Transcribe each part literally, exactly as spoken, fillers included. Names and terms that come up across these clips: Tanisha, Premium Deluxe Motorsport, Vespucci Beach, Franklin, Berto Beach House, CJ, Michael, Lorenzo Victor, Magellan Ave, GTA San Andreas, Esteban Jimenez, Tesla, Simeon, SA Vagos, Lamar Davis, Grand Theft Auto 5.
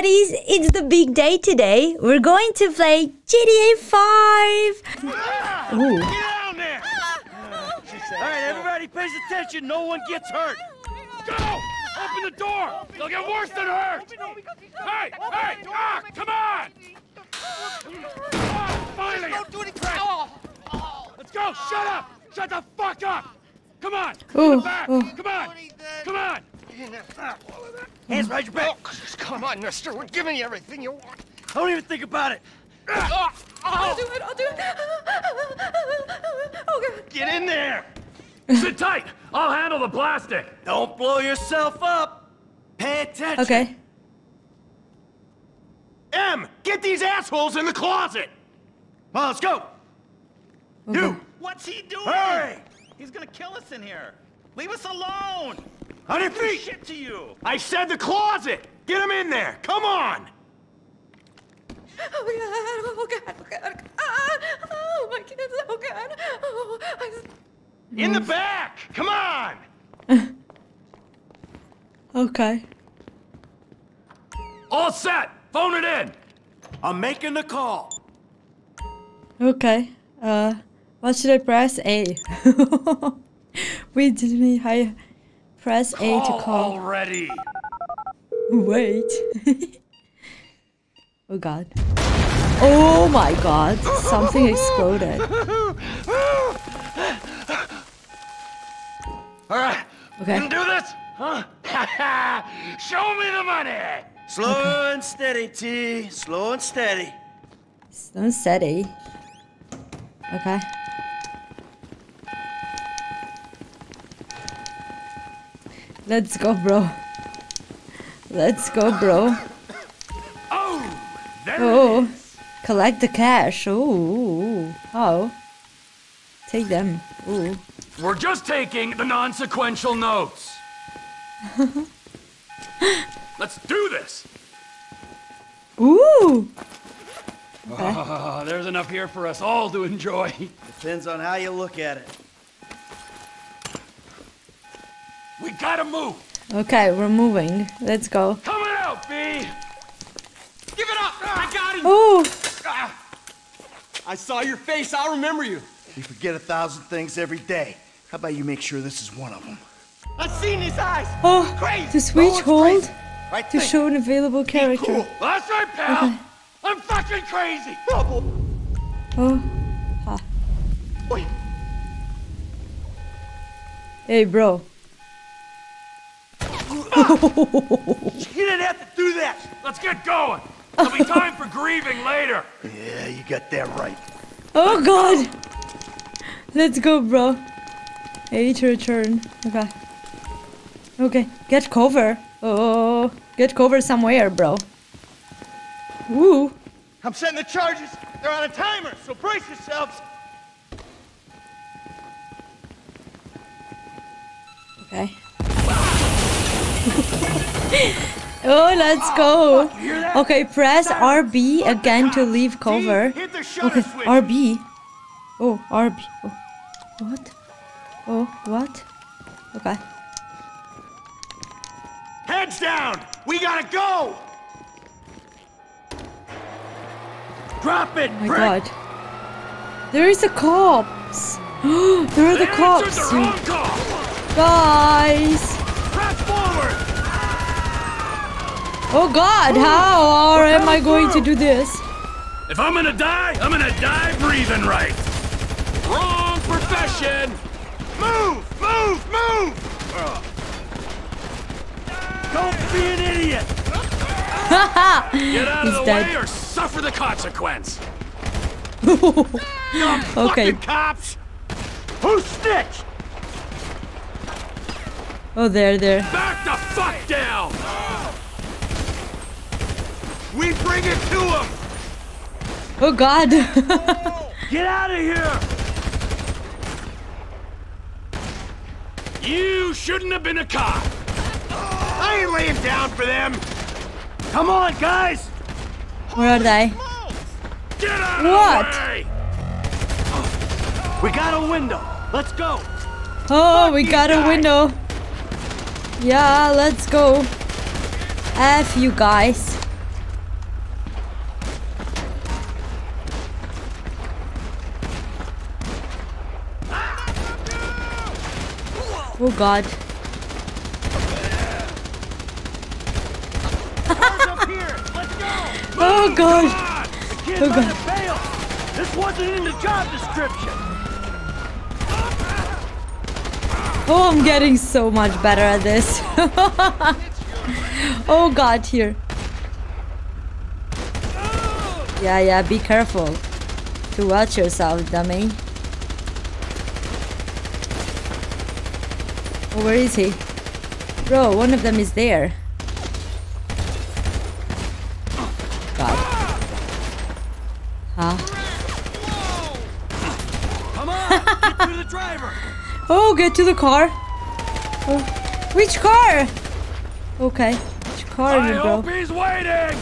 buddies, it's the big day today. We're going to play G T A five. Yeah, ooh. Get down there. All right, everybody pays attention. No one gets hurt. Go! Open the door. They'll get worse than hurt. Hey, hey, ah, come on! Oh, finally! Let's go! Shut up! Shut the fuck up! Come on! Ooh, back. Ooh. Come on! Come on! Hands right your back! Oh, come on, mister. We're giving you everything you want. I don't even think about it. Oh, oh. I'll do it. I'll do it. Oh, God. Get in there. Sit tight. I'll handle the plastic. Don't blow yourself up. Pay attention. Okay. M, get these assholes in the closet. Well, let's go. Okay. You. What's he doing? Hurry. He's gonna kill us in here. Leave us alone. On your feet. Shit to you. I said the closet. Get him in there. Come on. Oh God! Oh God! Oh God! Oh my kids! Oh God! Oh! I... In the back! Come on! Okay. All set! Phone it in! I'm making the call. Okay. Uh, what should I press? A. Wait, did we hire? Press call A to call. Already. Wait. Oh God. Oh my God. Something exploded. All right, okay. Can do this, huh? Show me the money. Slow okay. and steady, T. Slow and steady. Slow and steady. Okay. Let's go, bro. Let's go, bro. Oh, there oh. It is. Collect the cash. Oh, oh. Take them. Ooh. We're just taking the non-sequential notes. Let's do this. Ooh. Okay. Oh, there's enough here for us all to enjoy. Depends on how you look at it. We gotta move. Okay, we're moving. Let's go. Come on out, B. Give it up. I got him. Ooh. I saw your face. I'll remember you. You forget a thousand things every day. How about you make sure this is one of them? I've seen his eyes. Oh, crazy. To switch oh, hold right to thing. Show an available character. Cool. That's right, pal. Okay. I'm fucking crazy. Trouble. Oh, ha. Wait. Hey, bro. You didn't have to do that. Let's get going. There'll be time for grieving later. Yeah, you got that right. Oh God. Let's go, bro. I need to return. Okay. Okay. Get cover. Oh, get cover somewhere, bro. Woo. I'm setting the charges. They're on a timer, so brace yourselves. Okay. Oh, let's go. Okay, press R B again to leave cover. Okay, R B. Oh, R B. Oh. What? Oh, what? Okay. Heads down! We gotta go! Drop it, oh my prick. God. There is a cops! There are the they cops! The wrong call. Guys! Press forward! Oh God, ooh, how or am I going through. to do this? If I'm gonna die, I'm gonna die breathing right! Wrong profession! Move! Move! Move! Uh. Don't be an idiot! Get out He's of the dead. way or suffer the consequence! Dumb okay. fucking cops! Who snitched? Oh, there, there. Back the fuck down! We bring it to him! Oh, God! Get out of here! You shouldn't have been a cop. I ain't laying down for them. Come on, guys. Where are they? Get out what? Of the way. We got a window. Let's go. Oh, fuck we got guys. a window. Yeah, let's go. F you guys. Oh God. Oh God. Oh God. This wasn't in the job description. Oh, I'm getting so much better at this. Oh God, here. Yeah, yeah, be careful. To watch yourself, dummy. Oh, where is he? Bro, one of them is there. God. Huh? Come on, get to the driver. Oh, get to the car. Oh. Which car? Okay. Which car are you, bro? I hope he's waiting.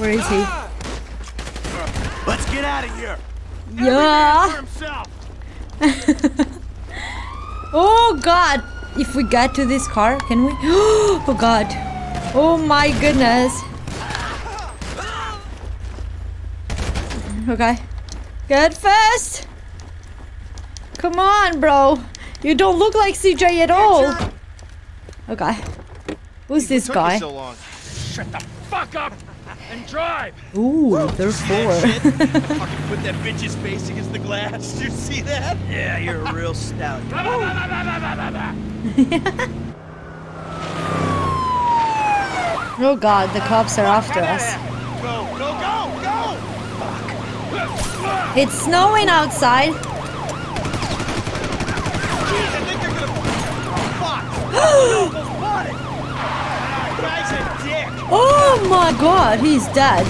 Where is he? Let's get out of here. Yeah. Oh God! If we get to this car, can we? Oh God! Oh my goodness! Okay. Get fast! Come on, bro! You don't look like C J at all. Okay. Who's this guy? So long. Shut the fuck up and drive. Ooh, there's four. Fucking put that bitch's face against the glass. Did you see that? Yeah, you're a real stout. Oh God, the cops are after us. Go, go, go, go! Fuck. It's snowing outside. Oh my God, he's dead.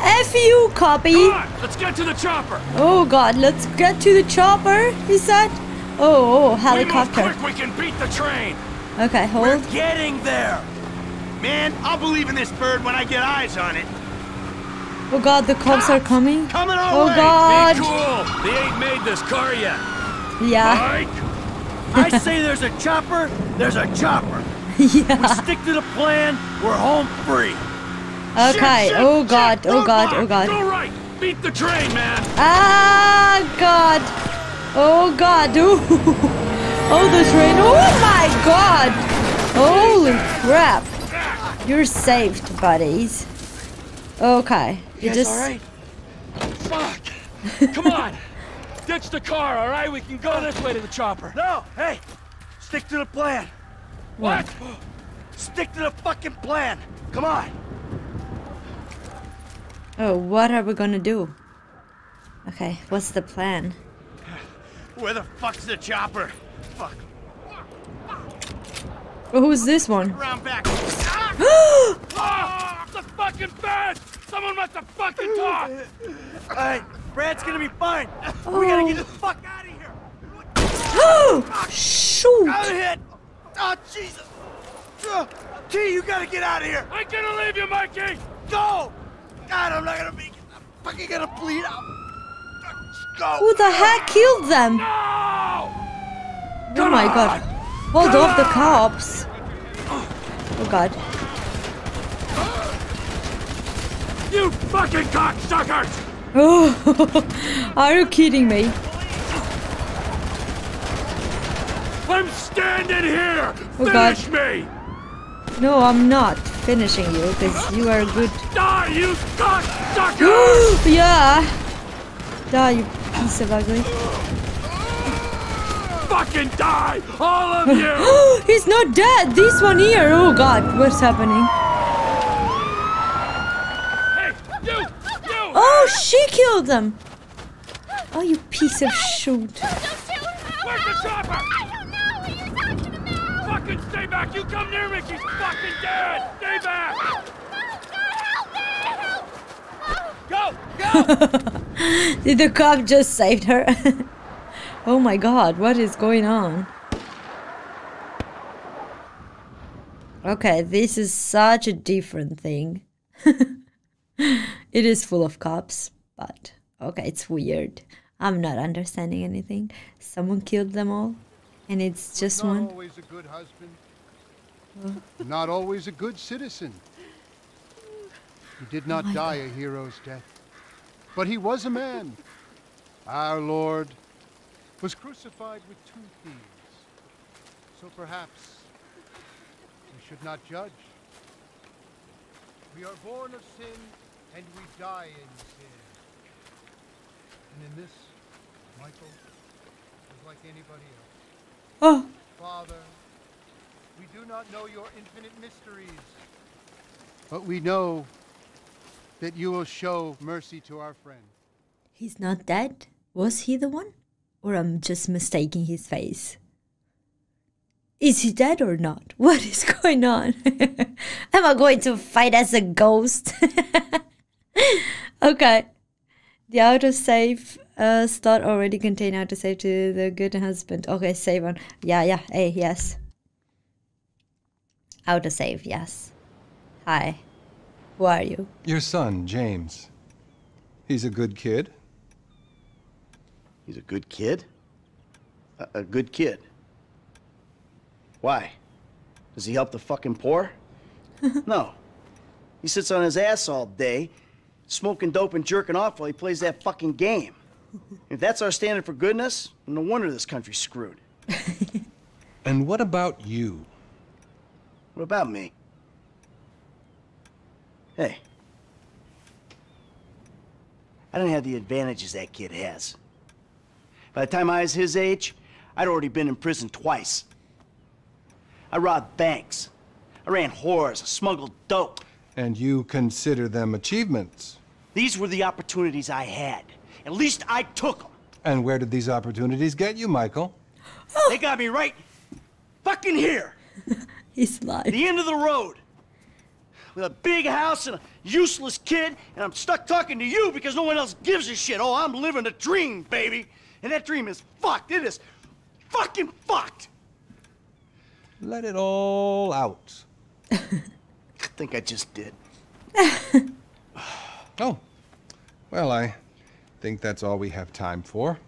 F you, copy. Let's get to the chopper. Oh God, let's get to the chopper. He said. Oh, oh, helicopter. We move quick, we can beat the train. Okay, hold. We're getting there. Man, I'll believe in this bird when I get eyes on it. Oh God, the cops are coming. Coming our way. Oh God. Be cool. They ain't made this car yet. Yeah. Mike, I say there's a chopper, there's a chopper. Yeah. We stick to the plan, we're home free. Okay. Shit, shit, oh God. Shit. Oh God. Oh God. Go right. Beat the train, man. Ah God. Oh God. Ooh. Oh the train. Oh my God. Holy crap. You're saved, buddies. Okay. You just all right. Fuck. Come on. Ditch the car, all right? We can go this way to the chopper. No. Hey. Stick to the plan. What? What? Stick to the fucking plan. Come on. Oh, what are we going to do? Okay. What's the plan? Where the fuck's the chopper? Fuck. Well, who's this one? Round back. Oh, the fucking bed! Someone must have fucking talked! Alright, Brad's gonna be fine. Oh. We gotta get the fuck out of here. Oh, shoot! Out of here! Oh, Jesus! T, you gotta get out of here! I'm gonna leave you, Mikey! Go! God, I'm not gonna make it. I'm fucking gonna bleed out. Go! Who the heck killed them? No! Oh Come my on. God. Hold Come off the cops. Oh God. You fucking cocksuckers! Oh, are you kidding me? I'm standing here! Oh, Finish God. me! No, I'm not finishing you because you are good. Die, you cocksuckers! Yeah! Die, you piece of ugly. Fucking die! All of you! He's not dead! This one here! Oh God, what's happening? Oh, she killed them! Oh, you piece of shoot. Where's the chopper? I don't know! He is after them now! Fucking stay back! You come near me! She's fucking dead! Stay back! No! No! God, help me! Help! Go! Go! Did the cop just save her? Oh my God, what is going on? Okay, this is such a different thing. It is full of cops, but okay, it's weird. I'm not understanding anything. Someone killed them all. And it's just not one. Not always a good husband. Not always a good citizen. He did not oh die God. a hero's death. But he was a man. Our Lord was crucified with two thieves. So perhaps we should not judge. We are born of sin and we die in sin. And in this, Michael is like anybody else. Oh. Father, we do not know your infinite mysteries, but we know that you will show mercy to our friend. He's not dead? Was he the one? Or I'm just mistaking his face. Is he dead or not? What is going on? Am I going to fight as a ghost? Okay. The autosave uh, slot already contained autosave to the good husband. Okay, save on. Yeah, yeah, hey, yes. Autosave, yes. Hi. Who are you? Your son, James. He's a good kid. He's a good kid? A, a good kid? Why? Does he help the fucking poor? No. He sits on his ass all day, smoking dope and jerking off while he plays that fucking game. If that's our standard for goodness, no wonder this country's screwed. And what about you? What about me? Hey. I don't have the advantages that kid has. By the time I was his age, I'd already been in prison twice. I robbed banks. I ran whores. I smuggled dope. And you consider them achievements? These were the opportunities I had. At least I took them. And where did these opportunities get you, Michael? They got me right fucking here. He's lying. The end of the road. With a big house and a useless kid, and I'm stuck talking to you because no one else gives a shit. Oh, I'm living a dream, baby. And that dream is fucked. It is fucking fucked. Let it all out. I think I just did. Oh. Well, I think that's all we have time for.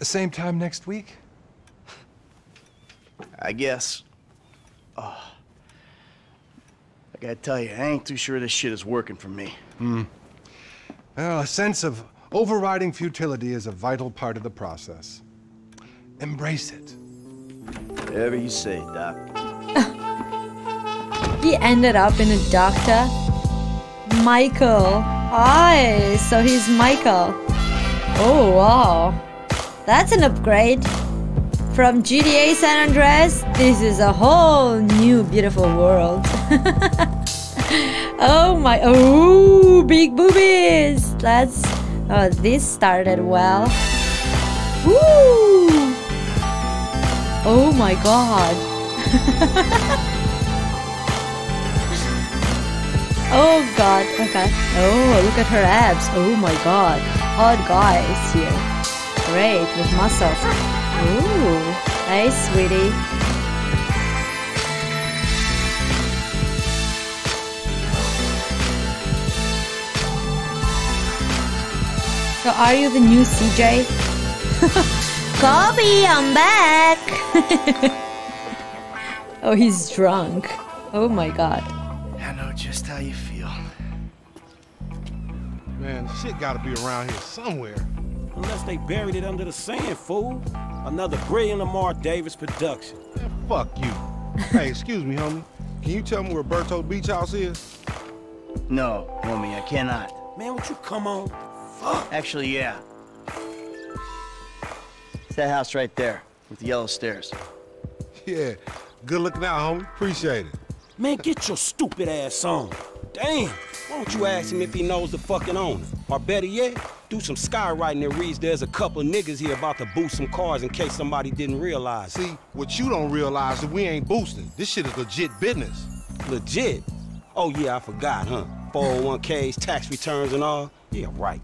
Same time next week? I guess. Oh. I gotta tell you, I ain't too sure this shit is working for me. Hmm. Well, a sense of overriding futility is a vital part of the process. Embrace it. Whatever you say, Doc. He ended up in a doctor. Michael. Hi. So he's Michael. Oh, wow. That's an upgrade. From G T A San Andreas, this is a whole new beautiful world. Oh my. Oh, big boobies. That's. Oh, this started well. Woo. Oh my God. Oh God. Okay. Oh, look at her abs. Oh my God. Hot guy is here. Great with muscles. Ooh. Hey, sweetie. So, are you the new C J? Bobby, I'm back! Oh, he's drunk. Oh my God. I know just how you feel. Man, shit gotta be around here somewhere. Unless they buried it under the sand, fool. Another brilliant Lamar Davis production. Man, fuck you. Hey, excuse me, homie. Can you tell me where Berto Beach House is? No, homie, I cannot. Man, would you come on? Fuck! Actually, yeah. That house right there with the yellow stairs. Yeah, good looking out, homie. Appreciate it. Man, get your stupid ass on. Damn, why don't you ask him if he knows the fucking owner? Or better yet, do some skywriting that reads there's a couple of niggas here about to boost some cars in case somebody didn't realize. See, what you don't realize is we ain't boosting. This shit is legit business. Legit? Oh yeah, I forgot, huh? four oh one Ks, tax returns and all. Yeah, right.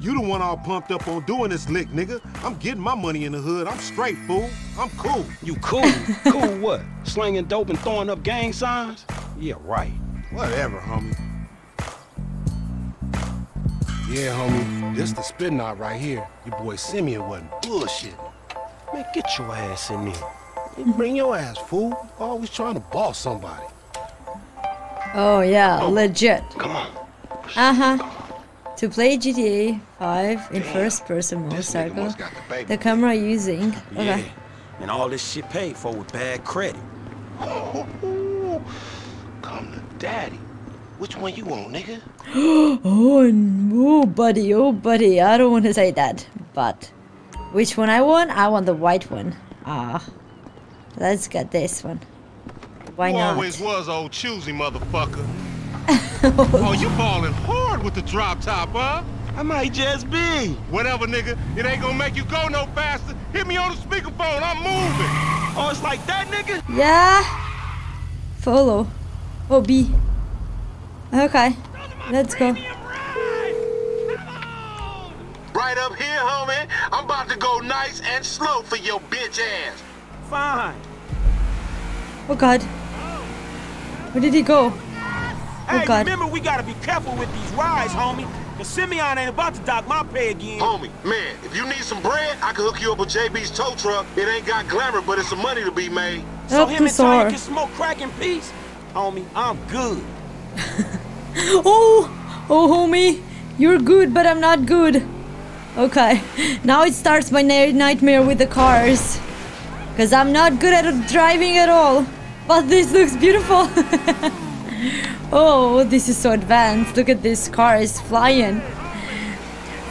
You the one all pumped up on doing this lick, nigga. I'm getting my money in the hood. I'm straight, fool. I'm cool. You cool? Cool what? Slinging dope and throwing up gang signs? Yeah, right. Whatever, homie. Yeah, homie. This the spin knot right here. Your boy Simeon wasn't bullshitting. Man, get your ass in there. Bring your ass, fool. Always trying to boss somebody. Oh, yeah, oh. Legit. Come on. Uh-huh. To play G T A five in first-person motorcycle, the, the camera using... Yeah, okay. And all this shit paid for with bad credit. Oh, come to daddy. Which one you want, nigga? Oh, no, buddy. Oh, buddy. I don't want to say that, but... Which one I want? I want the white one. Ah. Let's get this one. Why not? You always was old choosy, motherfucker. Oh, you balling hard with the drop top, huh? I might just be. Whatever, nigga. It ain't gonna make you go no faster. Hit me on the speakerphone. I'm moving. Oh, it's like that, nigga? Yeah. Follow. Oh, B. Okay. Let's go. Right up here, homie. I'm about to go nice and slow for your bitch ass. Fine. Oh, God. Where did he go? Hey, oh God. Remember, we gotta be careful with these rides, homie. Cause Simeon ain't about to dock my pay again. Homie, man, if you need some bread, I can hook you up with J B's tow truck. It ain't got glamour, but it's some money to be made. So him and Tony can smoke crack in peace? Homie, I'm good. oh, oh, homie, you're good, but I'm not good. Okay, now it starts my nightmare with the cars. Cause I'm not good at driving at all. But this looks beautiful. Oh, this is so advanced. Look at this car is flying.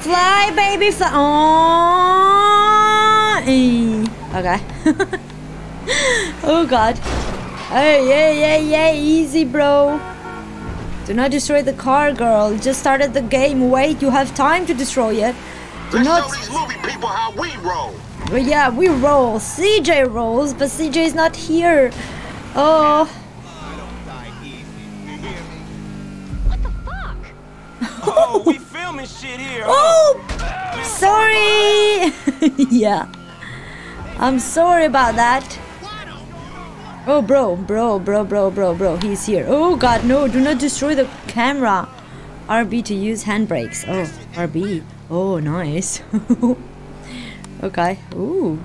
Fly, baby, fly. Oh, okay. Oh, God. Hey, yeah, yeah, yeah. Easy, bro. Do not destroy the car, girl. Just started the game. Wait, you have time to destroy it. Do not... Let's show these movie people how we roll. Well, yeah, we roll. C J rolls, but C J is not here. Oh. Oh, we filming shit here. Oh, huh? Sorry. Yeah, I'm sorry about that. Oh, bro, bro, bro, bro, bro, bro. He's here. Oh God, no! Do not destroy the camera. R B to use handbrakes. Oh, R B. Oh, nice. Okay. Ooh.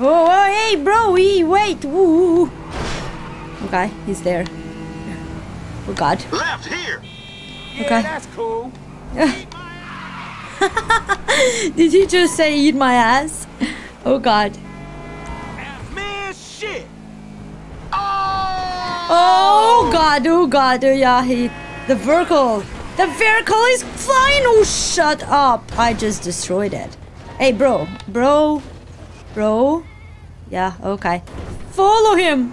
Oh, oh, hey, bro. Hey, wait. Woo. Okay, he's there. Oh God. Left here. Okay. Yeah, that's cool. Did you just say eat my ass? Oh God. Man, shit. Oh! Oh God, oh God, oh yeah, he, the vehicle. The vehicle is flying. Oh, shut up. I just destroyed it. Hey, bro, bro, bro. Yeah, okay. Follow him.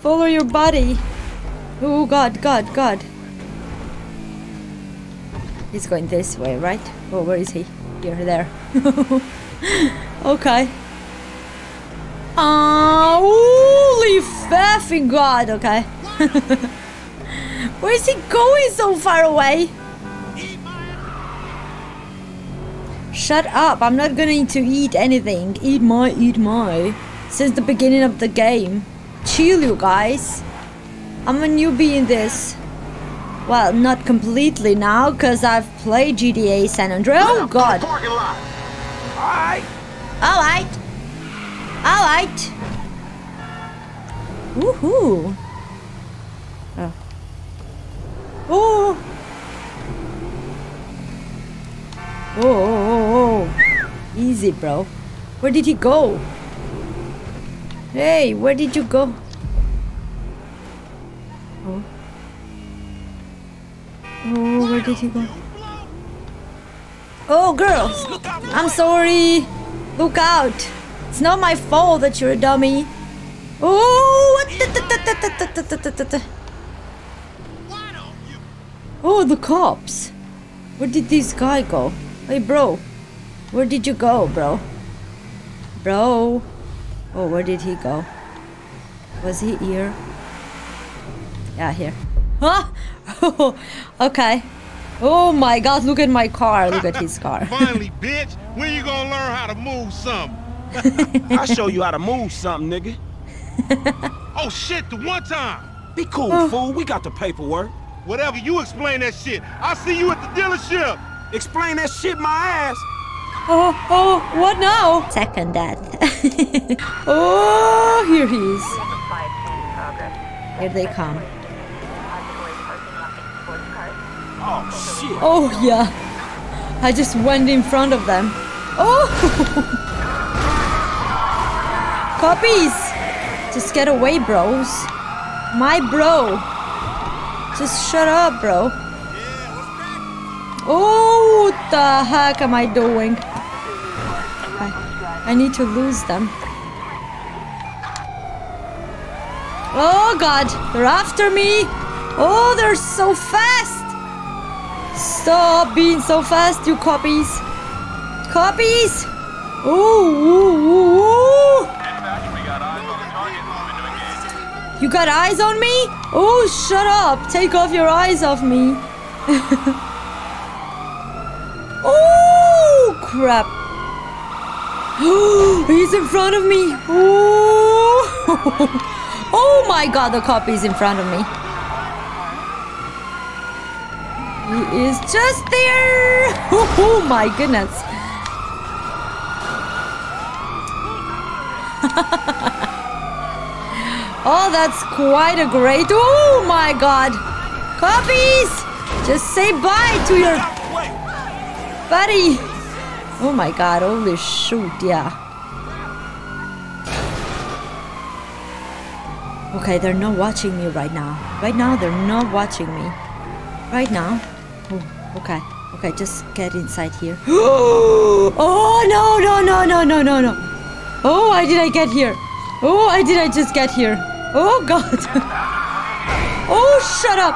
Follow your buddy. Oh God, God, God. He's going this way, right? Oh, where is he? You're there. Okay. Uh, holy faffing God, okay. Where is he going so far away? Shut up, I'm not going to eat anything. Eat my, eat my. Since the beginning of the game. Chill, you guys. I'm a newbie in this. Well, not completely now, because I've played G T A San Andreas. Oh, God. All right. All right. All right. Woohoo. Oh. Oh. Oh, oh, oh, oh. Easy, bro. Where did he go? Hey, where did you go? Oh. Oh, where did he go? Oh, girls! I'm sorry! Look out! It's not my fault that you're a dummy! Oh! Oh, the cops! Where did this guy go? Hey, bro! Where did you go, bro? Bro! Oh, where did he go? Was he here? Yeah, here. Huh? Okay. Oh my God, look at my car. Look at his car. Finally, bitch. When you gonna learn how to move something? I'll show you how to move something, nigga. Oh shit, the one time. Be cool, oh. Fool. We got the paperwork. Whatever, you explain that shit. I'll see you at the dealership. Explain that shit, my ass. Oh, oh, what now? Second that. Oh, here he is. Here they come. Oh, shit. Oh, yeah. I just went in front of them. Oh! Copies! Just get away, bros. My bro. Just shut up, bro. Oh, what the heck am I doing? I, I need to lose them. Oh god, they're after me! Oh, they're so fast! Stop being so fast, you copies! Copies! Ooh, ooh, ooh, ooh. You got eyes on me? Oh, shut up! Take off your eyes off me! Oh, crap! He's in front of me! Oh! Oh my god, the copy is in front of me. He is just there! Oh my goodness. Oh, that's quite a great... Oh my god! Copies! Just say bye to your... buddy! Oh my god, holy shoot, yeah. Okay, they're not watching me right now. Right now, they're not watching me. Right now. Oh, okay. Okay, just get inside here. Oh, no, no, no, no, no, no, no. Oh, why did I get here? Oh, why did I just get here? Oh, God. Oh, shut up.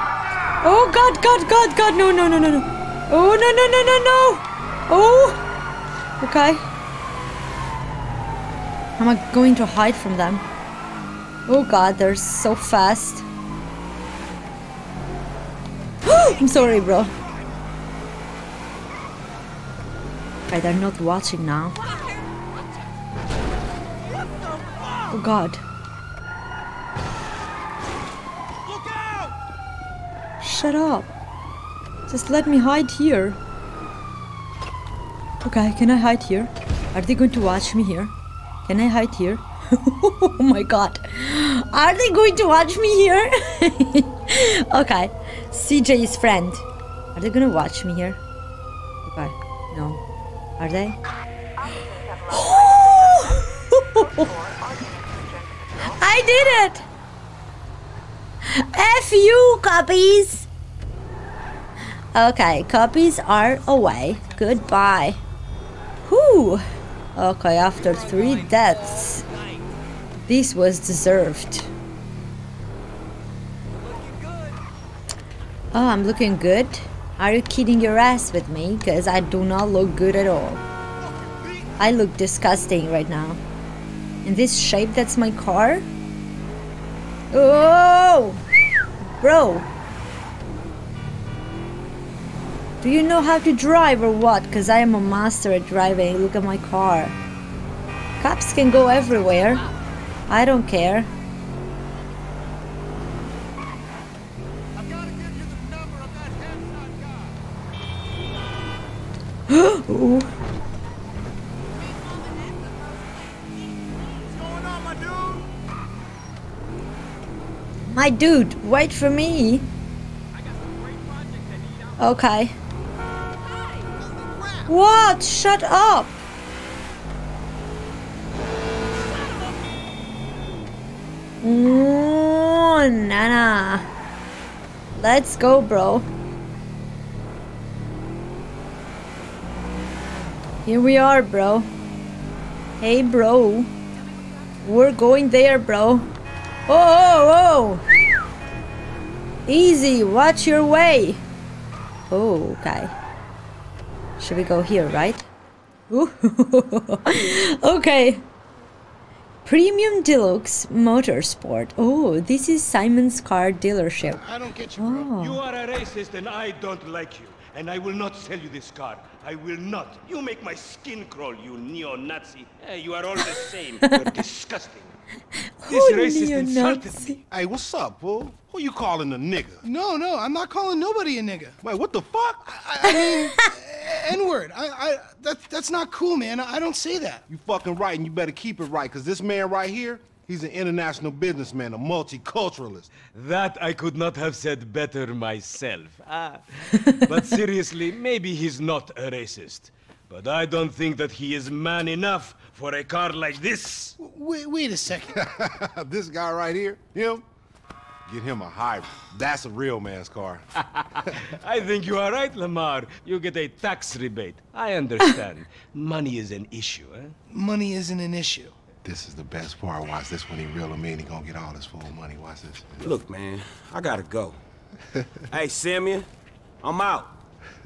Oh, God, God, God, God. No, no, no, no, no. Oh, no, no, no, no, no. Oh, okay. Am I going to hide from them? Oh god, they're so fast. I'm sorry, bro. Okay, they're not watching now. Oh god. Shut up. Just let me hide here. Okay, can I hide here? Are they going to watch me here? Can I hide here? Oh my god. Are they going to watch me here? Okay. C J's friend. Are they going to watch me here? Okay. No. Are they? I did it! F you, copies! Okay. Copies are away. Goodbye. Whew. Okay. After three deaths. This was deserved. Oh, I'm looking good? Are you kidding your ass with me? Because I do not look good at all. I look disgusting right now. In this shape, that's my car? Oh! Bro! Do you know how to drive or what? Because I am a master at driving. Look at my car. Cops can go everywhere. I don't care. I've got to give you the number of that Hamson guy. Ooh. What's going on, my dude? My dude, wait for me. I got some great project I need. Okay. Hey. What? Shut up. Oh, Nana. Let's go, bro. Here we are, bro. Hey, bro. We're going there, bro. Oh, oh, oh. Easy, watch your way. Oh, okay. Should we go here, right? Okay. Premium Deluxe Motorsport. Oh, this is Simon's car dealership. I don't get you, oh. Bro. You are a racist and I don't like you. And I will not sell you this car. I will not. You make my skin crawl, you neo-Nazi. Hey, you are all the same. You're disgusting. This oh, racist insulted me. Hey, what's up, bro? Who you calling a nigga? No, no, I'm not calling nobody a nigga. Wait, what the fuck? I, I mean, N-word. I, I, that, that's not cool, man. I don't say that. You fucking right, and you better keep it right, because this man right here, he's an international businessman, a multiculturalist. That I could not have said better myself. Ah. But seriously, maybe he's not a racist. But I don't think that he is man enough for a car like this. Wait, wait a second. This guy right here, him? Get him a hybrid. That's a real man's car. I think you are right, Lamar. You get a tax rebate. I understand. Money is an issue, eh? Money isn't an issue. This is the best part. Watch this when he reel him in. He gonna get all his full money. Watch this. Look, man, I gotta go. Hey, Simeon, I'm out.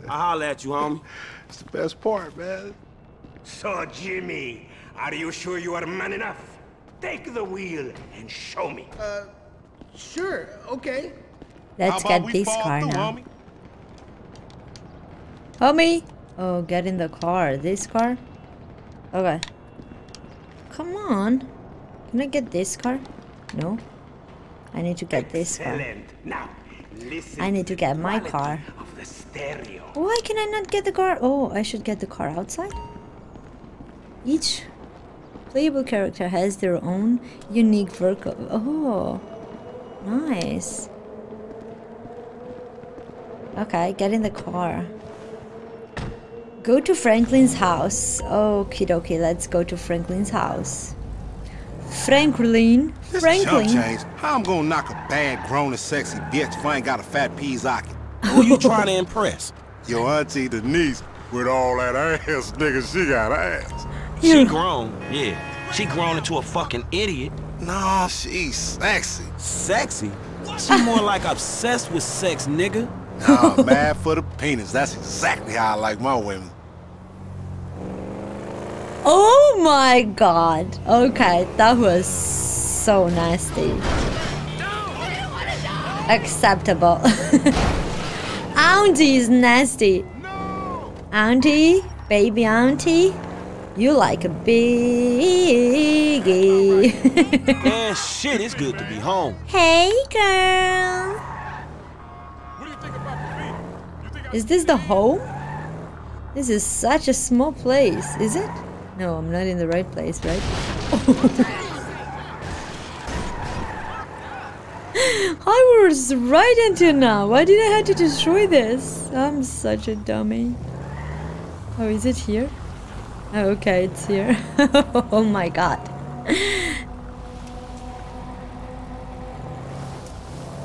I'll holler at you, homie. It's the best part, man. So, Jimmy, are you sure you are man enough? Take the wheel and show me. Uh, sure, okay. Let's get this car now. Homie? homie? Oh, get in the car. This car? Okay. Come on. Can I get this car? No. I need to get this car. Now. Listen I need to get my car. Why can I not get the car? Oh, I should get the car outside. Each playable character has their own unique vehicle. Oh, nice. Okay, get in the car. Go to Franklin's house. Okie dokie, let's go to Franklin's house. Franklin, Franklin. Change. How I'm gonna knock a bad, grown, and sexy bitch if I ain't got a fat peas socket? Who you trying to impress? Your auntie Denise with all that ass, nigga. She got ass. Yeah. She grown, yeah. She grown into a fucking idiot. Nah, she's sexy. Sexy? She more like obsessed with sex, nigga. Nah, mad for the penis. That's exactly how I like my women. Oh my god. Okay, that was so nasty. Acceptable. Auntie is nasty. Auntie, baby auntie, you like a biggie. Man, shit, it's good to be home. Hey, girl. What do you think about the beat? Is this the home? This is such a small place, is it? No, I'm not in the right place, right? I was right until now. Why did I have to destroy this? I'm such a dummy. Oh, is it here? Oh, okay, it's here. Oh my god.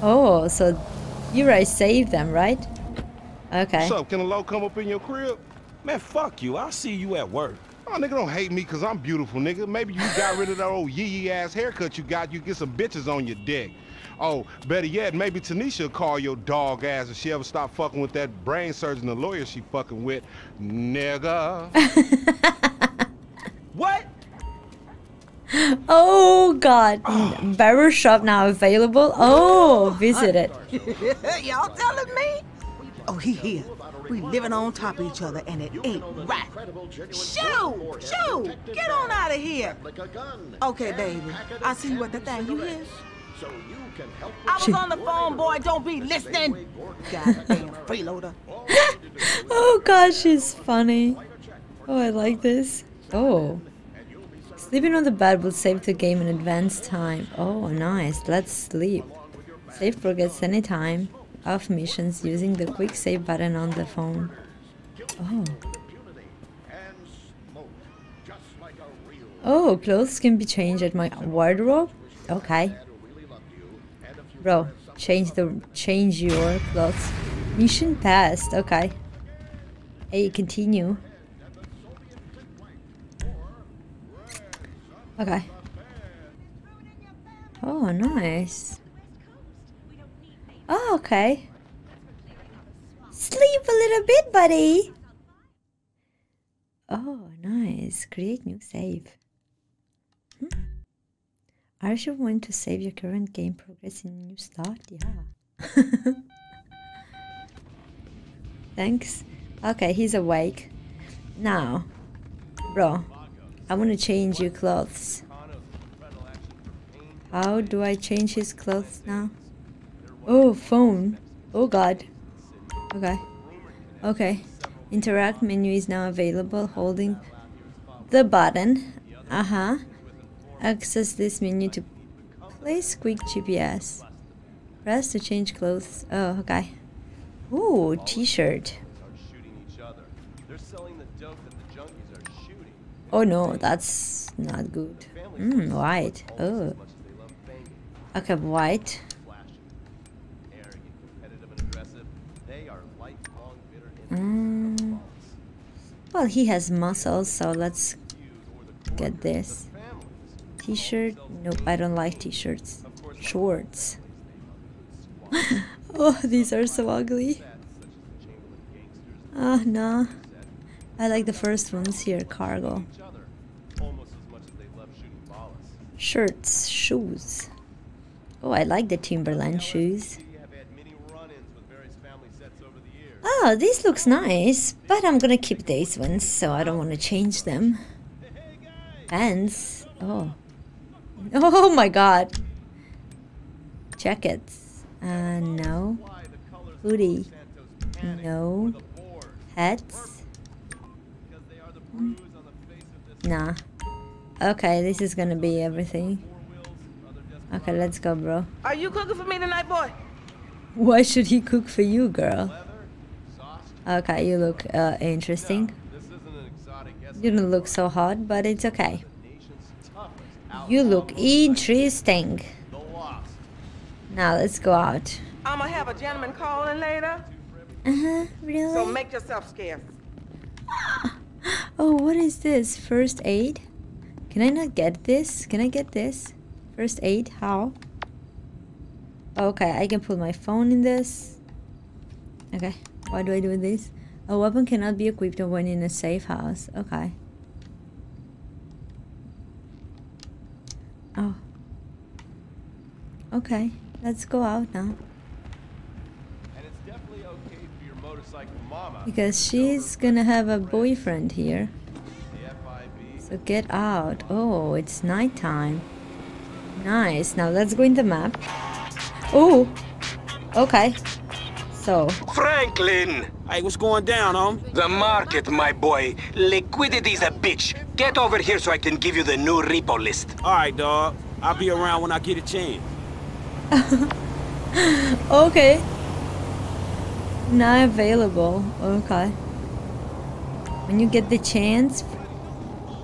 Oh, so you guys saved them, right? Okay. What's up? Can a low come up in your crib? Man, fuck you. I'll see you at work. Oh, nigga, don't hate me because I'm beautiful, nigga. Maybe you got rid of that old yee-yee-ass haircut you got. You get some bitches on your dick. Oh, better yet, maybe Tanisha will call your dog ass if she ever stop fucking with that brain surgeon, the lawyer she fucking with. Nigga. What? Oh, God. Oh. Barber shop now available. Oh, visit it. Y'all telling me? Oh, he here. We living on top of each other, and it ain't right. Shoo! Shoo! Get on out of here! Okay, baby. I see you at the thing. You hear? I was on the phone, boy. Don't be listening. Goddamn freeloader. Oh, God, she's funny. Oh, I like this. Oh. Sleeping on the bed will save the game in advance time. Oh, nice. Let's sleep. Save progress anytime. Off missions using the quick save button on the phone. Oh. Oh, clothes can be changed at my wardrobe? Okay. Bro, change the change your clothes. Mission passed, okay. Hey, continue. Okay. Oh, nice. Oh, okay. Sleep a little bit, buddy. Oh, nice. Create new save. Hmm? Are you want to save your current game progress in new slot? Yeah. Thanks. Okay, he's awake. Now, bro, I want to change your clothes. How do I change his clothes now? Oh, phone. Oh, God. Okay. Okay. Interact menu is now available. Holding the button, uh-huh, access this menu to place quick G P S. Press to change clothes. Oh, okay. Ooh, t-shirt. Oh no, that's not good. Mm, white. Oh. Okay, white. Mm. Well, he has muscles, so let's get this. T-shirt? Nope, I don't like t-shirts. Shorts. Oh, these are so ugly. Oh no. I like the first ones here, cargo. Shirts, shoes. Oh, I like the Timberland shoes. Oh, this looks nice, but I'm gonna keep these ones, so I don't want to change them. Pants. Oh. Oh my god. Jackets. Uh, no. Hoodie. No. Hats. Nah. Okay, this is gonna be everything. Okay, let's go, bro. Are you cooking for me tonight, boy? Why should he cook for you, girl? Okay, you look uh, interesting. You don't look so hot, but it's okay. You look interesting. Now let's go out. I'ma have a gentleman calling later. Uh huh. Really? So make yourself scarce. Oh, what is this? First aid? Can I not get this? Can I get this? First aid? How? Okay, I can put my phone in this. Okay, what do I do with this? A weapon cannot be equipped when in a safe house. Okay. Oh. Okay, let's go out now. Because she's gonna have a boyfriend here. So get out. Oh, it's nighttime. Nice. Now let's go in the map. Oh, okay. So. Franklin! I was going down on the market, my boy. Liquidity's a bitch. Get over here so I can give you the new repo list. Alright, dog. I'll be around when I get a chance. Okay. Not available. Okay. When you get the chance,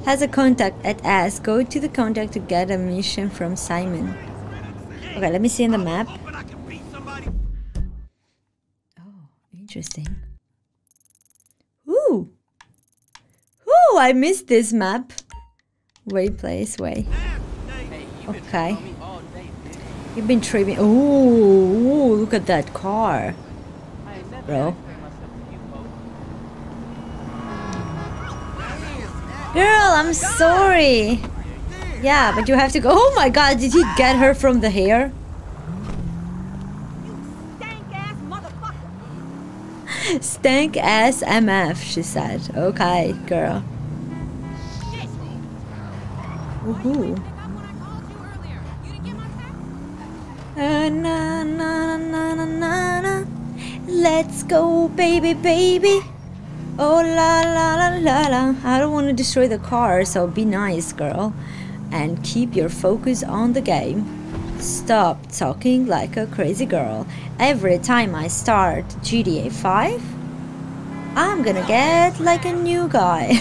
has a contact at S. Go to the contact to get a mission from Simon. Okay, let me see in the map. Oh, interesting. Ooh. Ooh, I missed this map. Wait, place, wait. Okay. You've been tripping. Ooh, look at that car. Bro. Girl, I'm sorry. Yeah, but you have to go. Oh my god, did he get her from the hair? Stank ass M F, she said. Okay, girl. Woohoo. Uh, na, na, na, na, na, na. Let's go, baby, baby. Oh, la, la, la, la, la. I don't want to destroy the car, so be nice, girl. And keep your focus on the game. Stop talking like a crazy girl. Every time I start G T A five, I'm gonna get like a new guy.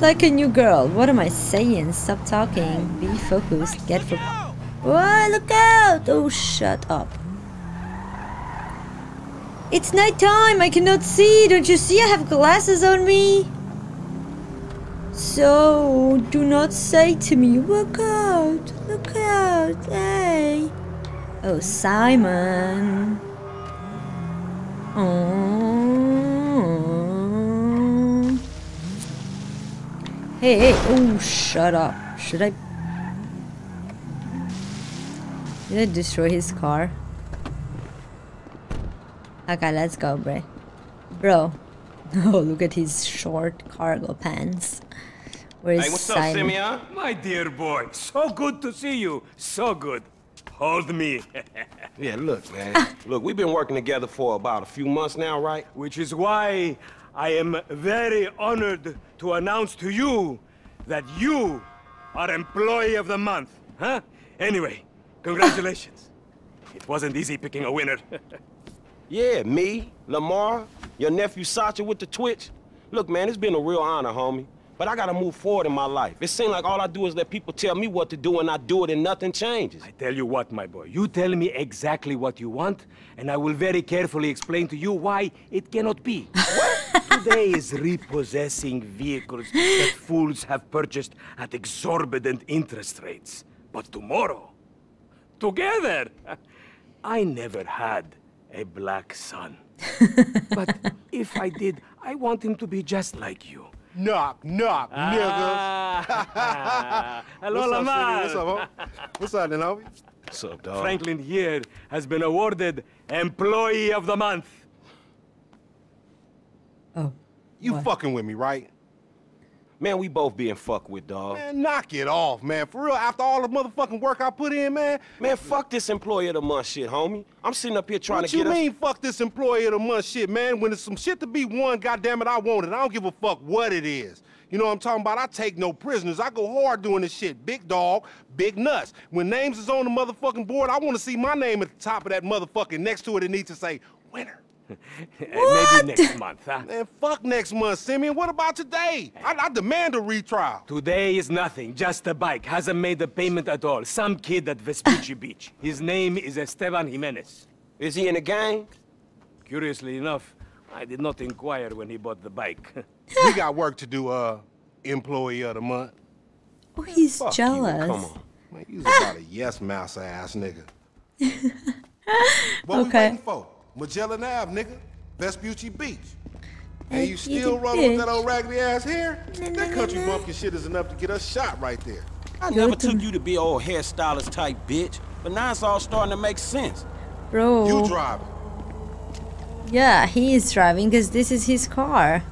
Like a new girl. What am I saying? Stop talking. Be focused. Get focused. Oh, look out! Oh, shut up. It's night time, I cannot see, don't you see I have glasses on me? So, do not say to me, look out, look out, hey. Oh, Simon. Oh. Hey, hey, oh, shut up. Should I... Did I destroy his car? Okay, let's go, bro. Bro. Oh, look at his short cargo pants. Where is Simon? Hey, what's up, Simeon? My dear boy, so good to see you. So good. Hold me. Yeah, look, man. Look, we've been working together for about a few months now, right? Which is why I am very honored to announce to you that you are Employee of the Month, huh? Anyway, congratulations. It wasn't easy picking a winner. Yeah, me, Lamar, your nephew Sacha with the Twitch. Look, man, it's been a real honor, homie. But I gotta move forward in my life. It seems like all I do is let people tell me what to do, and I do it and nothing changes. I tell you what, my boy, you tell me exactly what you want, and I will very carefully explain to you why it cannot be. What? Today is repossessing vehicles that fools have purchased at exorbitant interest rates. But tomorrow, together, I never had a black son. But if I did, I want him to be just like you. Knock, knock, ah. Niggas. Hello, what's Lamar. Up, what's up, what's up, Ninobi? What's up, dog? Franklin here has been awarded Employee of the Month. Oh. You what? Fucking with me, right? Man, we both being fucked with, dog. Man, knock it off, man. For real, after all the motherfucking work I put in, man. Man, fuck this Employee of the Month shit, homie. I'm sitting up here trying what to get What you mean, fuck this Employee of the Month shit, man? When it's some shit to be won, goddammit, I want it. I don't give a fuck what it is. You know what I'm talking about? I take no prisoners. I go hard doing this shit. Big dog, big nuts. When names is on the motherfucking board, I want to see my name at the top of that motherfucking next to it. It needs to say, winner. What? Maybe next month, huh? Man, fuck next month, Simeon. What about today? I, I demand a retrial. Today is nothing. Just a bike. Hasn't made a payment at all. Some kid at Vespucci Beach. His name is Esteban Jimenez. Is he in a gang? Curiously enough, I did not inquire when he bought the bike. We got work to do, uh, Employee of the Month. Oh, he's fuck jealous. You. Come on. Man, he's about a yes-mouser ass nigga. What okay. we waiting for? Magellan Ave, nigga. Vespucci Beach. And you still running with that old raggedy ass hair? That country bumpkin shit is enough to get us shot right there. I never took you to be old hairstylist type bitch, but now it's all starting to make sense. Bro. You driving. Yeah, he is driving because this is his car.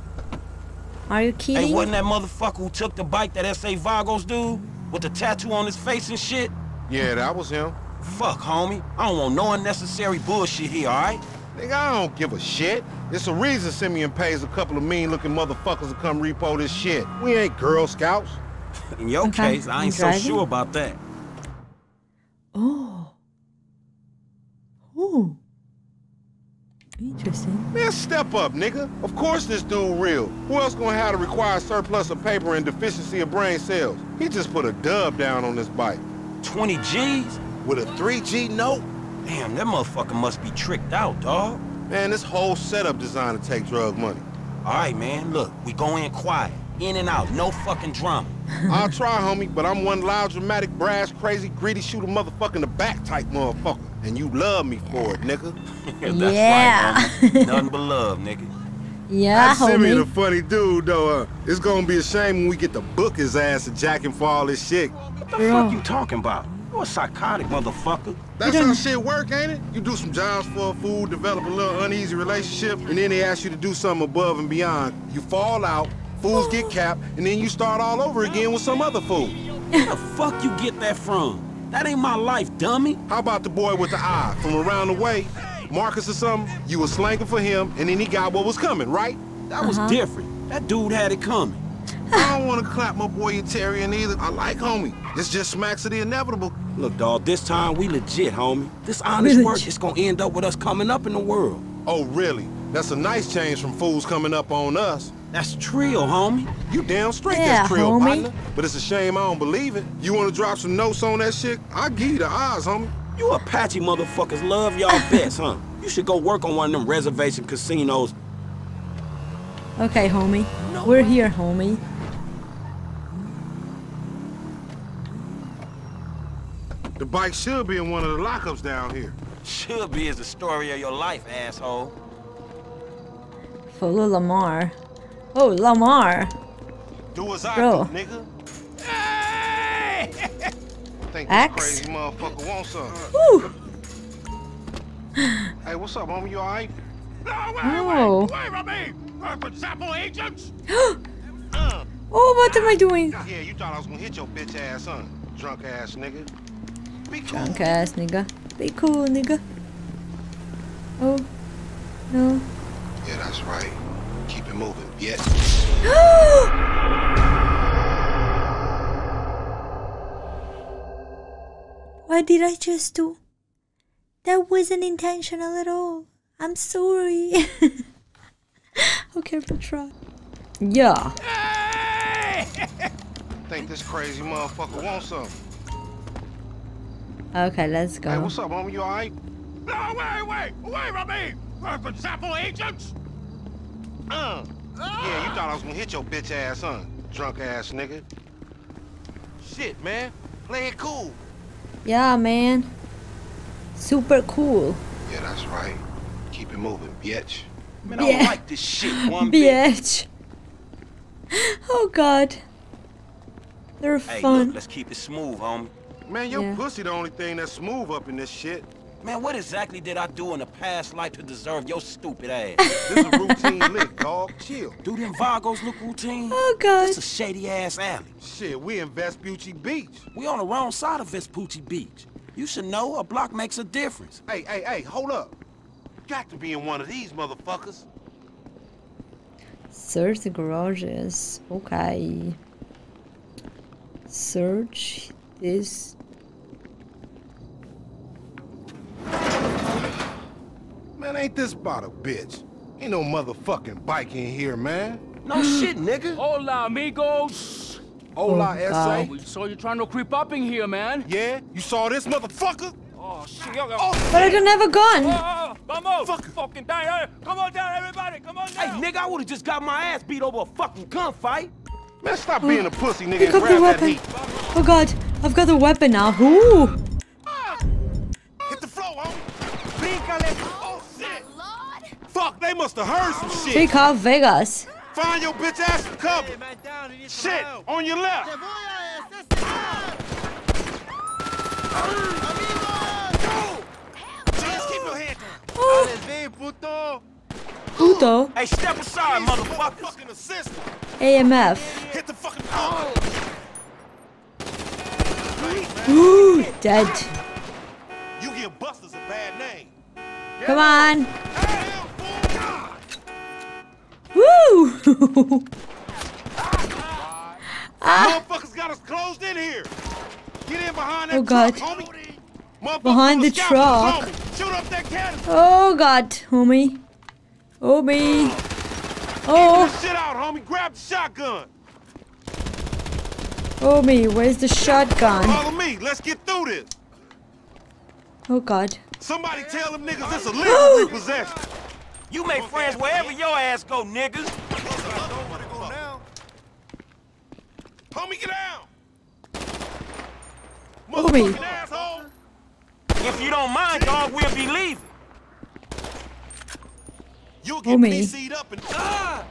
Are you kidding? Hey, wasn't that motherfucker who took the bike that S A Vagos dude with the tattoo on his face and shit? Yeah, that was him. Fuck, homie. I don't want no unnecessary bullshit here, all right? Nigga, I don't give a shit. It's a reason Simeon pays a couple of mean-looking motherfuckers to come repo this shit. We ain't Girl Scouts. In your okay. case, I ain't so sure about that. Oh. Oh. Interesting. Man, step up, nigga. Of course this dude real. Who else gonna have to require surplus of paper and deficiency of brain cells? He just put a dub down on this bike. twenty G's? With a three G note? Damn, that motherfucker must be tricked out, dog. Man, this whole setup designed to take drug money. All right, man, look, we go in quiet, in and out, no fucking drama. I'll try, homie, but I'm one loud, dramatic, brass, crazy, greedy, shoot a motherfucker in the back type motherfucker. And you love me for it, nigga. That's yeah. right, homie. Nothing but love, nigga. Yeah, homie. Simeon a funny dude, though. Uh, it's gonna be a shame when we get to book his ass and jack him for all this shit. What the Bro. fuck you talking about? You're a psychotic motherfucker. That's how shit work, ain't it? You do some jobs for a fool, develop a little uneasy relationship, and then they ask you to do something above and beyond. You fall out, fools get capped, and then you start all over again with some other fool. Where the fuck you get that from? That ain't my life, dummy. How about the boy with the eye from around the way? Marcus or something, you was slanking for him, and then he got what was coming, right? That was uh-huh. different. That dude had it coming. I don't want to clap my boy Etarian either. I like homie. This just smacks of the inevitable. Look, dog, this time we legit, homie. This honest really? work is going to end up with us coming up in the world. Oh, really? That's a nice change from fools coming up on us. That's trill, homie. You damn straight yeah, that's trill, homie. partner. But it's a shame I don't believe it. You want to drop some notes on that shit? I give you the eyes, homie. You Apache motherfuckers love y'all best, huh? You should go work on one of them reservation casinos. Okay, homie. No. We're here, homie. The bike should be in one of the lockups down here. Should be is the story of your life, asshole. Follow Lamar. Oh, Lamar. Do as I Bro. do, nigga. Hey! Think this crazy motherfucker wants something. Hey, what's up, homie? You all right? No, wait, oh. wait, wait, wait, wait, for sample agents. uh. Oh, what am I doing? Yeah, you thought I was gonna hit your bitch ass, son, drunk ass nigga. Drunk ass nigga. Be cool, nigga. Oh. No. Yeah, that's right. Keep it moving. Yes. What did I just do? That wasn't intentional at all. I'm sorry. Okay, Petra. Yeah. Hey! Think this crazy motherfucker wants something. Okay, let's go. Hey, what's up, homie? You alright? No, wait, wait, wait, Robbie! For sample agents? Uh. Yeah, you thought I was gonna hit your bitch ass, huh? Drunk ass nigga. Shit, man. Play it cool. Yeah, man. Super cool. Yeah, that's right. Keep it moving, bitch. Man, I don't like this shit one bitch. Bitch. Oh, God. They're hey, fun. Look, let's keep it smooth, homie. Man, your yeah. pussy the only thing that's smooth up in this shit. Man, what exactly did I do in the past life to deserve your stupid ass? This is a routine lick, dog. Chill. Do them Vagos look routine? Oh, God. It's a shady-ass alley. Shit, we in Vespucci Beach. We on the wrong side of Vespucci Beach. You should know a block makes a difference. Hey, hey, hey, hold up. Got to be in one of these motherfuckers. Search the garages. Okay. Search this... Man, ain't this about a bitch? Ain't no motherfucking bike in here, man. No shit, nigga. Hola, amigos. Hola, oh, S A. We saw you trying to creep up in here, man. Yeah? You saw this motherfucker? Oh, shit. Oh. But I could never gone. Oh, oh, oh. Fucker. Fucking die. Come on down, everybody. Come on down. Hey, nigga, I would have just got my ass beat over a fucking gunfight. Man, stop oh. being a pussy, nigga. Pick and grab that heat. Oh, God. I've got the weapon now. Ooh. Hit the floor, homie. Fuck, they must have heard some shit. Big Hot Vegas. Find your bitch ass and cover. Hey, man, down, shit, help. On your left. Puto. Puto. Hey, step aside, motherfucker. A M F. Hit the fucking oh. Ooh, dead. You give busters a bad name. Come on. Woo! Ah. Motherfuckers got us closed in here. Get in behind that oh God. Truck, homie. Behind the truck. Shoot up that cannon. Oh God, homie. Homie. Oh. Get that shit out, homie. Grab the shotgun. Homie, where's the shotgun? Follow me. Let's get through this. Oh God. Somebody tell them niggas it's a legal repossession. You make friends wherever your ass go, niggas. Homie, get down. Motherfucking asshole. If you don't mind, dog, we'll be leaving. You'll get P C'd up and ah!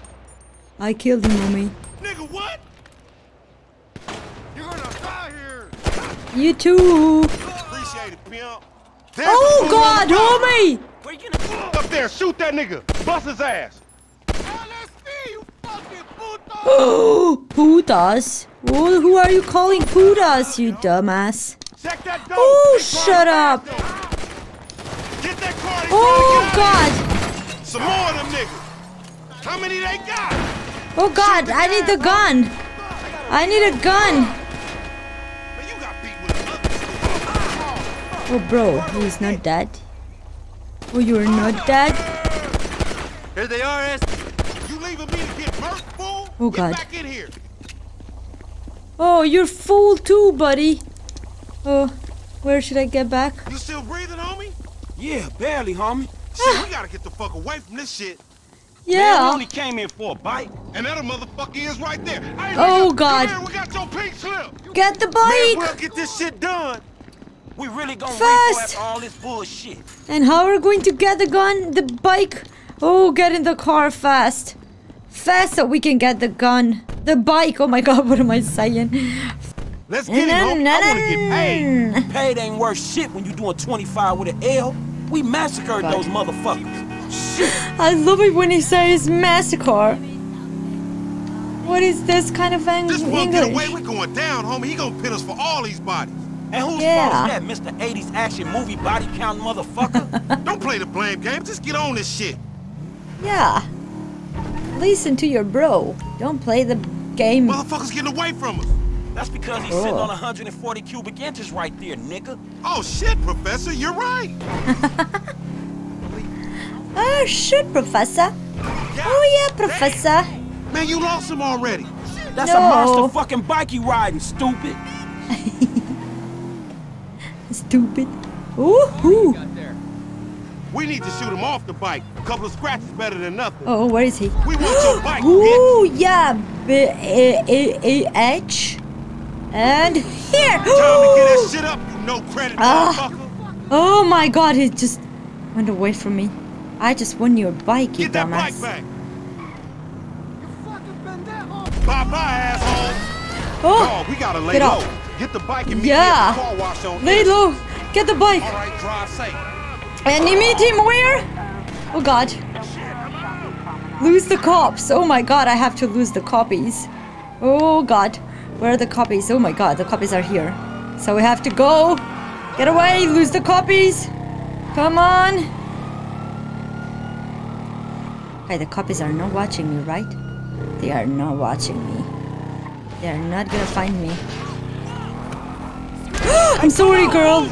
I killed him, homie. Nigga, what? You're gonna die here. You too. Appreciate it, pimp. There's oh God, homie! Up there, shoot that nigga! Bust his ass! L S D, you fucking putas! Oh, putas? Oh, who are you calling putas, you dumbass? Check that door. Oh, shut up! Get that car, oh God! Some more of them niggas! How many they got? Oh God, I need the gun! I need a gun! Oh, bro, he's not dead. Oh, you're not dead. Here they are, S. You leaving me to get murked, fool? Oh God. Get back in here. Oh, you're fool too, buddy. Oh, where should I get back? You still breathing, homie? Yeah, barely, homie. Shit, we gotta get the fuck away from this shit. Yeah. Man, we only came in for a bite, and that a motherfucker is right there. Hey, oh God. Here, we got your pink slip. Get the bike. Man, we'll get this shit done. We really gonna fast after all this bullshit. And how are we going to get the gun, the bike? Oh, get in the car fast. Fast so we can get the gun. The bike, oh my God, what am I saying? Let's get it, homie. I wanna get paid. Paid ain't worth shit when you doing twenty-five with an L. We massacred those motherfuckers. Shit. I love it when he says massacre. What is this kind of English? This won't get away, we going down, homie. He gonna pin us for all these bodies. And who's yeah. that, Mister eighties action movie body count motherfucker? Don't play the blame game, just get on this shit. Yeah. Listen to your bro. Don't play the game. Motherfucker's getting away from us. That's because he's oh. sitting on one hundred forty cubic inches right there, nigga. Oh shit, Professor, you're right. Oh shit, Professor. Oh yeah, Professor. Man, you lost him already. That's no. a monster fucking bike you riding, stupid. Stupid. Woohoo! We need to shoot him off the bike. A couple of scratches better than nothing. Oh, where is he? We want your bike. Ooh, bitch. Yeah. B A A H. And here. Time to get that shit up, you no credit motherfucker. Oh my God! He just went away from me. I just won your bike, you dumbass. Get that bike back. Bye bye, asshole. Oh, oh, we gotta lay low. Get the bike and meet yeah. him at the car wash on lay low. Get the bike. All right, drive safe. And you meet him where? Oh God. Lose the cops. Oh my God, I have to lose the copies. Oh God. Where are the copies? Oh my God, the copies are here. So we have to go. Get away, lose the copies. Come on. Okay, the copies are not watching me, right? They are not watching me. They are not gonna find me. I'm sorry, girl.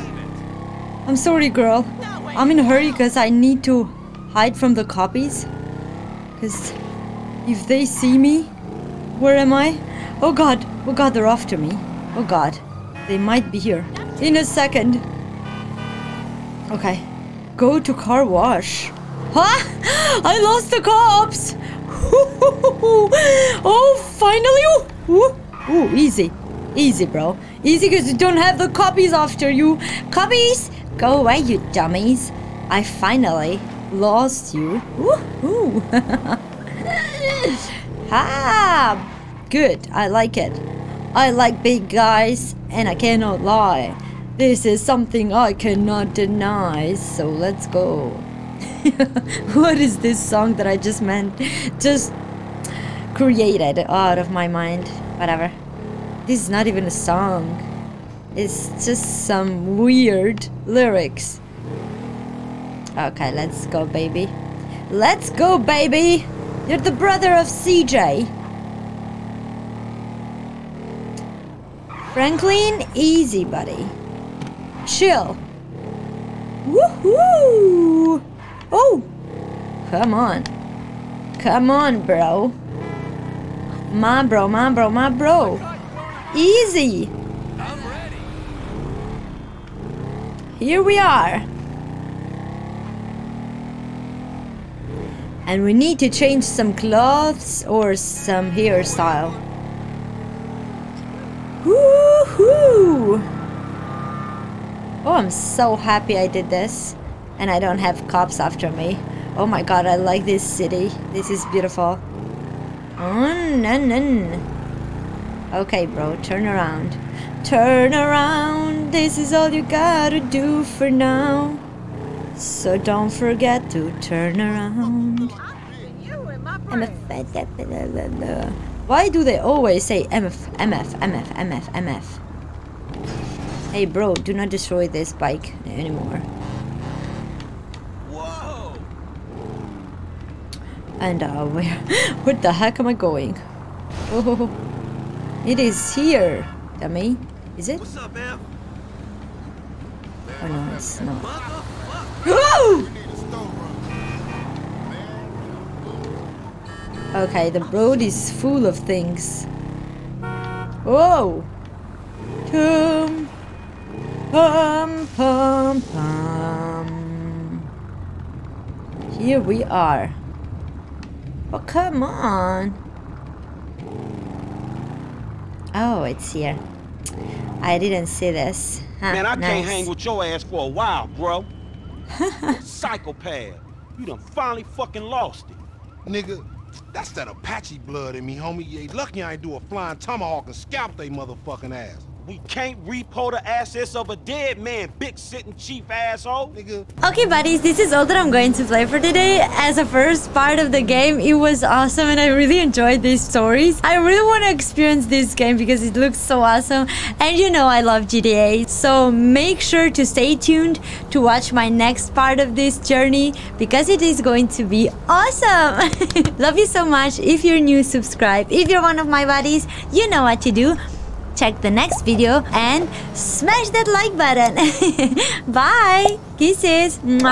I'm sorry, girl. I'm in a hurry because I need to hide from the copies. Because if they see me, where am I? Oh God, oh God, they're after me. Oh God, they might be here in a second. Okay, go to car wash. Huh? I lost the cops. Oh, finally! Ooh, ooh, easy, easy, bro. Easy, because you don't have the copies after you. Copies, go away, you dummies! I finally lost you. Woohoo! Ha! Good, I like it. I like big guys, and I cannot lie. This is something I cannot deny. So let's go. What is this song that I just meant just created out of my mind? Whatever. This is not even a song. It's just some weird lyrics. Okay, let's go, baby. Let's go, baby. You're the brother of C J. Franklin, easy, buddy. Chill. Woohoo! Oh, come on. Come on, bro. My bro, my bro, my bro. Easy. I'm ready. Here we are. And we need to change some clothes or some hairstyle. Woohoo! Oh, I'm so happy I did this. And I don't have cops after me. Oh my God, I like this city. This is beautiful. Oh, no, no, no. Okay, bro, turn around. Turn around. This is all you gotta do for now. So don't forget to turn around. M F. Why do they always say M F, M F, M F, M F, M F? Hey, bro, do not destroy this bike anymore. And uh, where, where the heck am I going? Oh, it is here, dummy. Is it? What's up, man? Oh no, it's not. Whoa! Okay, the road is full of things. Whoa! Tum, pum, pum, pum. Here we are. Oh, come on. Oh, it's here. I didn't see this. Huh, man, I nice. can't hang with your ass for a while, bro. Psychopath. You done finally fucking lost it. Nigga, that's that Apache blood in me, homie. You ain't lucky I ain't do a flying tomahawk and scalp they motherfucking ass. We can't repo the assets of a dead man, big sitting chief asshole, nigga. Okay, buddies, this is all that I'm going to play for today. As a first part of the game, it was awesome and I really enjoyed these stories. I really want to experience this game because it looks so awesome. And you know I love G T A. So make sure to stay tuned to watch my next part of this journey because it is going to be awesome. Love you so much. If you're new, subscribe. If you're one of my buddies, you know what to do. Check the next video and smash that like button. Bye. Kisses.